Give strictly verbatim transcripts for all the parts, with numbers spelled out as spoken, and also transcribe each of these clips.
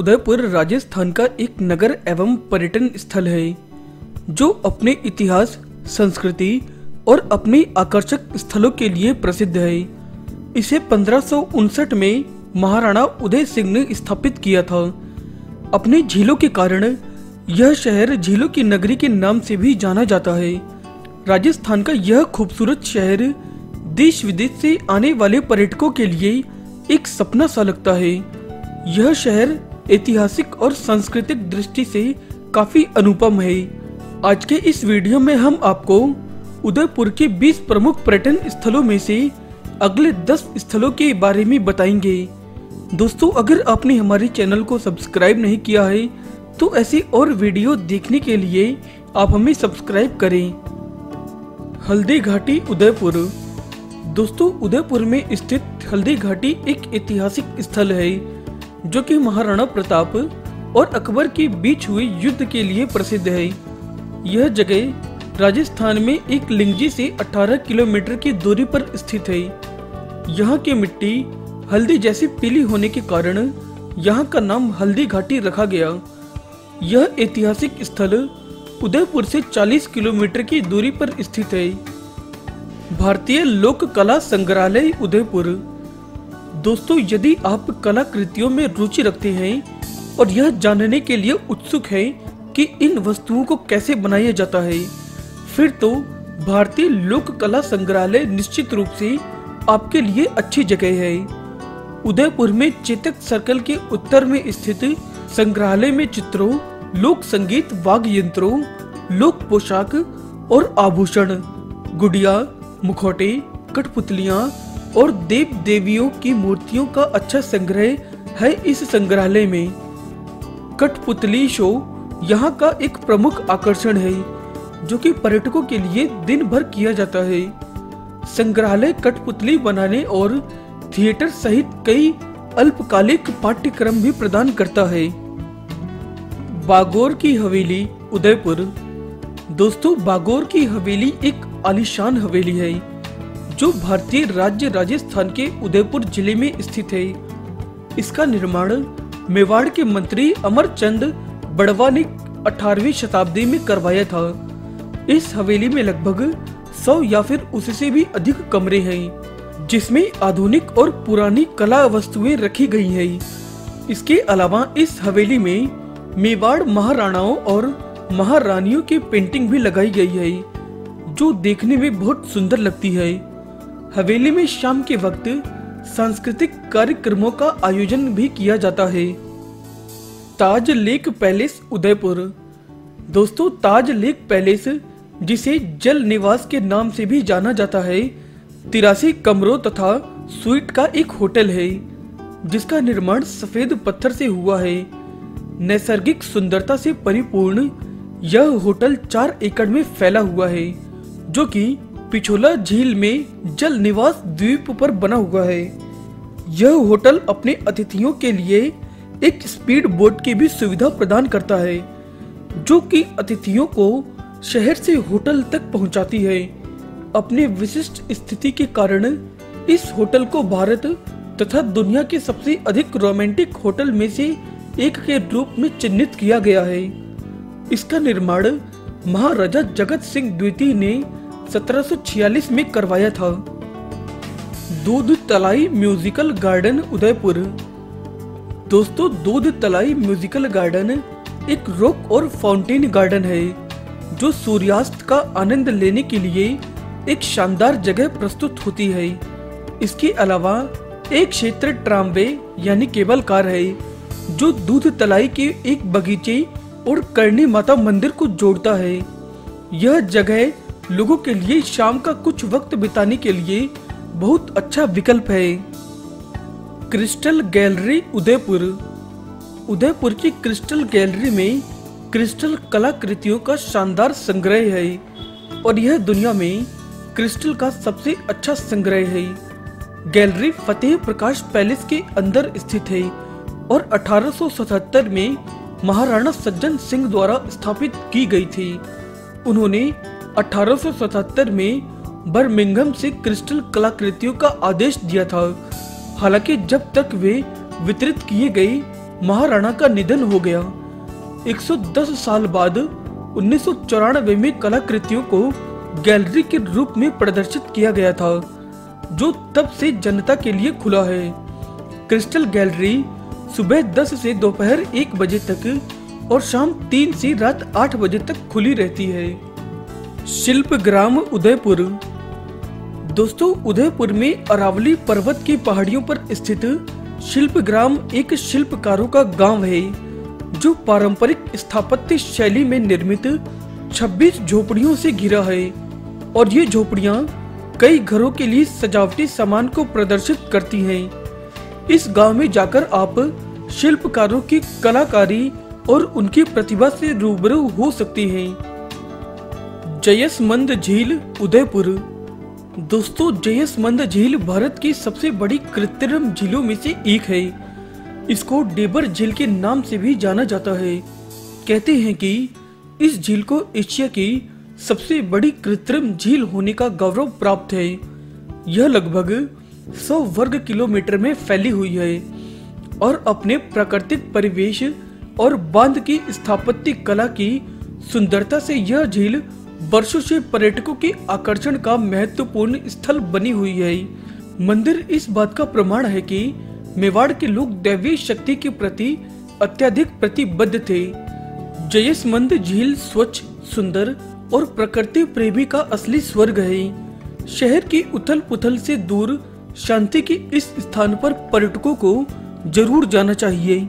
उदयपुर राजस्थान का एक नगर एवं पर्यटन स्थल है जो अपने इतिहास, संस्कृति और अपने आकर्षक स्थलों के लिए प्रसिद्ध है। इसे पंद्रह सौ उनसठ में महाराणा उदय सिंह ने स्थापित किया था। अपने झीलों के कारण यह शहर झीलों की नगरी के नाम से भी जाना जाता है। राजस्थान का यह खूबसूरत शहर देश विदेश से आने वाले पर्यटकों के लिए एक सपना सा लगता है। यह शहर ऐतिहासिक और सांस्कृतिक दृष्टि से काफी अनुपम है। आज के इस वीडियो में हम आपको उदयपुर के बीस प्रमुख पर्यटन स्थलों में से अगले दस स्थलों के बारे में बताएंगे। दोस्तों, अगर आपने हमारे चैनल को सब्सक्राइब नहीं किया है तो ऐसी और वीडियो देखने के लिए आप हमें सब्सक्राइब करें। हल्दीघाटी उदयपुर। दोस्तों, उदयपुर में स्थित हल्दीघाटी एक ऐतिहासिक स्थल है जो कि महाराणा प्रताप और अकबर के बीच हुए युद्ध के लिए प्रसिद्ध है। यह जगह राजस्थान में एकलिंगजी से अठारह किलोमीटर की दूरी पर स्थित है। यहाँ की मिट्टी हल्दी जैसी पीली होने के कारण यहाँ का नाम हल्दीघाटी रखा गया। यह ऐतिहासिक स्थल उदयपुर से चालीस किलोमीटर की दूरी पर स्थित है। भारतीय लोक कला संग्रहालय उदयपुर। दोस्तों, यदि आप कलाकृतियों में रुचि रखते हैं और यह जानने के लिए उत्सुक हैं कि इन वस्तुओं को कैसे बनाया जाता है, फिर तो भारतीय लोक कला संग्रहालय निश्चित रूप से आपके लिए अच्छी जगह है। उदयपुर में चेतक सर्कल के उत्तर में स्थित संग्रहालय में चित्रों, लोक संगीत, वाद्य यंत्रों, लोक पोशाक और आभूषण, गुड़िया, मुखौटे, कठपुतलियां और देव देवियों की मूर्तियों का अच्छा संग्रह है। इस संग्रहालय में कठपुतली शो यहाँ का एक प्रमुख आकर्षण है जो कि पर्यटकों के लिए दिन भर किया जाता है। संग्रहालय कठपुतली बनाने और थिएटर सहित कई अल्पकालिक पाठ्यक्रम भी प्रदान करता है। बागोर की हवेली उदयपुर। दोस्तों, बागोर की हवेली एक आलीशान हवेली है जो भारतीय राज्य राजस्थान के उदयपुर जिले में स्थित है। इसका निर्माण मेवाड़ के मंत्री अमर चंद बड़वा ने अठारहवीं शताब्दी में करवाया था। इस हवेली में लगभग सौ या फिर उससे भी अधिक कमरे हैं जिसमें आधुनिक और पुरानी कला वस्तुएं रखी गई हैं। इसके अलावा इस हवेली में मेवाड़ महाराणाओं और महारानियों की पेंटिंग भी लगाई गई है जो देखने में बहुत सुंदर लगती है। हवेली में शाम के वक्त सांस्कृतिक कार्यक्रमों का आयोजन भी किया जाता है। Taj lake palace Udaipur. दोस्तों, ताज लेक पैलेस, जिसे जल निवास के नाम से भी जाना जाता है, तिरासी कमरों तथा स्वीट का एक होटल है जिसका निर्माण सफेद पत्थर से हुआ है। नैसर्गिक सुंदरता से परिपूर्ण यह होटल चार एकड़ में फैला हुआ है जो कि पिछोला झील में जल निवास द्वीप पर बना हुआ है। यह होटल अपने अतिथियों के लिए एक स्पीड बोट की भी सुविधा प्रदान करता है जो कि अतिथियों को शहर से होटल तक पहुंचाती है। अपने विशिष्ट स्थिति के कारण इस होटल को भारत तथा दुनिया के सबसे अधिक रोमांटिक होटल में से एक के रूप में चिन्हित किया गया है। इसका निर्माण महाराजा जगत सिंह द्वितीय ने सत्रह सौ छियालीस में करवाया था। दूध तलाई म्यूजिकल गार्डन उदयपुर। दोस्तों, दूध तलाई म्यूजिकल गार्डन एक रॉक और फाउंटेन गार्डन है जो सूर्यास्त का आनंद लेने के लिए एक शानदार जगह प्रस्तुत होती है। इसके अलावा एक क्षेत्र ट्रामवे यानी केबल कार है जो दूध तलाई के एक बगीचे और करणी माता मंदिर को जोड़ता है। यह जगह लोगों के लिए शाम का कुछ वक्त बिताने के लिए बहुत अच्छा विकल्प है। Crystal gallery Udaipur. उदयपुर की क्रिस्टल गैलरी में क्रिस्टल कलाकृतियों का शानदार संग्रह है और यह दुनिया में क्रिस्टल का सबसे अच्छा संग्रह है। गैलरी फतेह प्रकाश पैलेस के अंदर स्थित है और अठारह सौ सतहत्तर में महाराणा सज्जन सिंह द्वारा स्थापित की गई थी। उन्होंने अठारह सौ सतहत्तर में बर्मिंघम से क्रिस्टल कलाकृतियों का आदेश दिया था। हालांकि जब तक वे वितरित किए गए महाराणा का निधन हो गया। एक सौ दस साल बाद उन्नीस सौ चौरानवे में कलाकृतियों को गैलरी के रूप में प्रदर्शित किया गया था, जो तब से जनता के लिए खुला है। क्रिस्टल गैलरी सुबह दस से दोपहर एक बजे तक और शाम तीन से रात आठ बजे तक खुली रहती है। शिल्पग्राम उदयपुर। दोस्तों, उदयपुर में अरावली पर्वत की पहाड़ियों पर स्थित शिल्पग्राम एक शिल्पकारों का गांव है, जो पारंपरिक स्थापत्य शैली में निर्मित छब्बीस झोपड़ियों से घिरा है और ये झोपड़ियाँ कई घरों के लिए सजावटी सामान को प्रदर्शित करती हैं। इस गांव में जाकर आप शिल्पकारों की कलाकारी और उनकी प्रतिभा से रूबरू हो सकती हैं। जयसमंद झील उदयपुर। दोस्तों, जयसमंद झील भारत की सबसे बड़ी कृत्रिम झीलों में से एक है। इसको ढेबर झील के नाम से भी जाना जाता है। कहते हैं कि इस झील को एशिया की सबसे बड़ी कृत्रिम झील होने का गौरव प्राप्त है। यह लगभग सौ वर्ग किलोमीटर में फैली हुई है और अपने प्राकृतिक परिवेश और बांध की स्थापत्य कला की सुंदरता से यह झील वर्षों से पर्यटकों के आकर्षण का महत्वपूर्ण स्थल बनी हुई है। मंदिर इस बात का प्रमाण है कि मेवाड़ के लोग दैवीय शक्ति के प्रति अत्यधिक प्रतिबद्ध थे। जयसमंद झील स्वच्छ, सुंदर और प्रकृति प्रेमी का असली स्वर्ग है। शहर की उथल पुथल से दूर शांति के इस स्थान पर पर्यटकों को जरूर जाना चाहिए।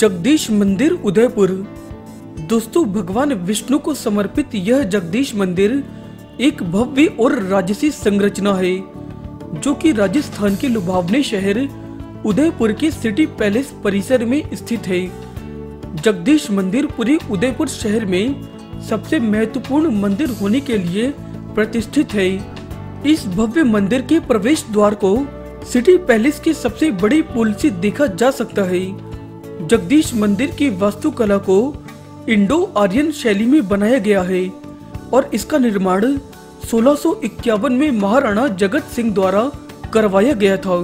जगदीश मंदिर उदयपुर। दोस्तों, भगवान विष्णु को समर्पित यह जगदीश मंदिर एक भव्य और राजसी संरचना है, जो कि राजस्थान के लुभावने शहर उदयपुर के सिटी पैलेस परिसर में स्थित है। जगदीश मंदिर पूरे उदयपुर शहर में सबसे महत्वपूर्ण मंदिर होने के लिए प्रतिष्ठित है। इस भव्य मंदिर के प्रवेश द्वार को सिटी पैलेस के सबसे बड़े पुल से देखा जा सकता है। जगदीश मंदिर की वास्तुकला को इंडो आर्यन शैली में बनाया गया है और इसका निर्माण सोलह सौ इक्यावन में महाराणा जगत सिंह द्वारा करवाया गया था।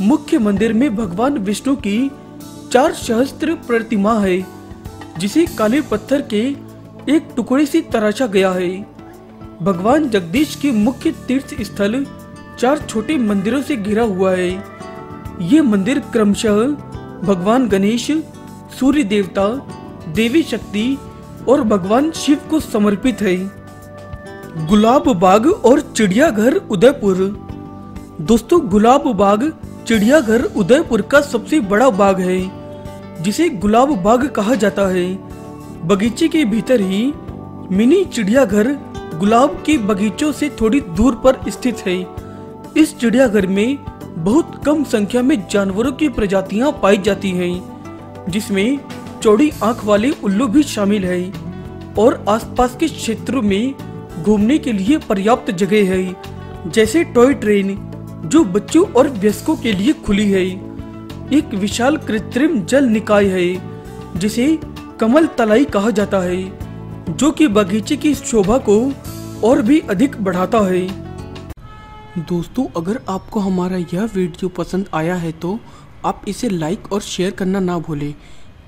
मुख्य मंदिर में भगवान विष्णु की चार सहस्त्र प्रतिमा है, जिसे काले पत्थर के एक टुकड़े से तराशा गया है। भगवान जगदीश के मुख्य तीर्थ स्थल चार छोटे मंदिरों से घिरा हुआ है। ये मंदिर क्रमशः भगवान गणेश, सूर्य देवता, देवी शक्ति और भगवान शिव को समर्पित है। गुलाब बाग और चिड़ियाघर उदयपुर। दोस्तों, गुलाब बाग चिड़ियाघर उदयपुर का सबसे बड़ा बाग है, जिसे गुलाब बाग कहा जाता है। बगीचे के भीतर ही मिनी चिड़ियाघर गुलाब के बगीचों से थोड़ी दूर पर स्थित है। इस चिड़ियाघर में बहुत कम संख्या में जानवरों की प्रजातियां पाई जाती हैं, जिसमें चौड़ी आंख वाले उल्लू भी शामिल है और आसपास के क्षेत्रों में घूमने के लिए पर्याप्त जगह है, जैसे टॉय ट्रेन, जो बच्चों और वयस्कों के लिए खुली है। एक विशाल कृत्रिम जल निकाय है, जिसे कमल तलाई कहा जाता है, जो कि बगीचे की शोभा को और भी अधिक बढ़ाता है। दोस्तों, अगर आपको हमारा यह वीडियो पसंद आया है तो आप इसे लाइक और शेयर करना ना भूलें।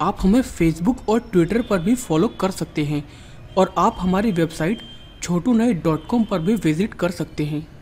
आप हमें फेसबुक और ट्विटर पर भी फॉलो कर सकते हैं और आप हमारी वेबसाइट छोटू नाई डॉट कॉम पर भी विजिट कर सकते हैं।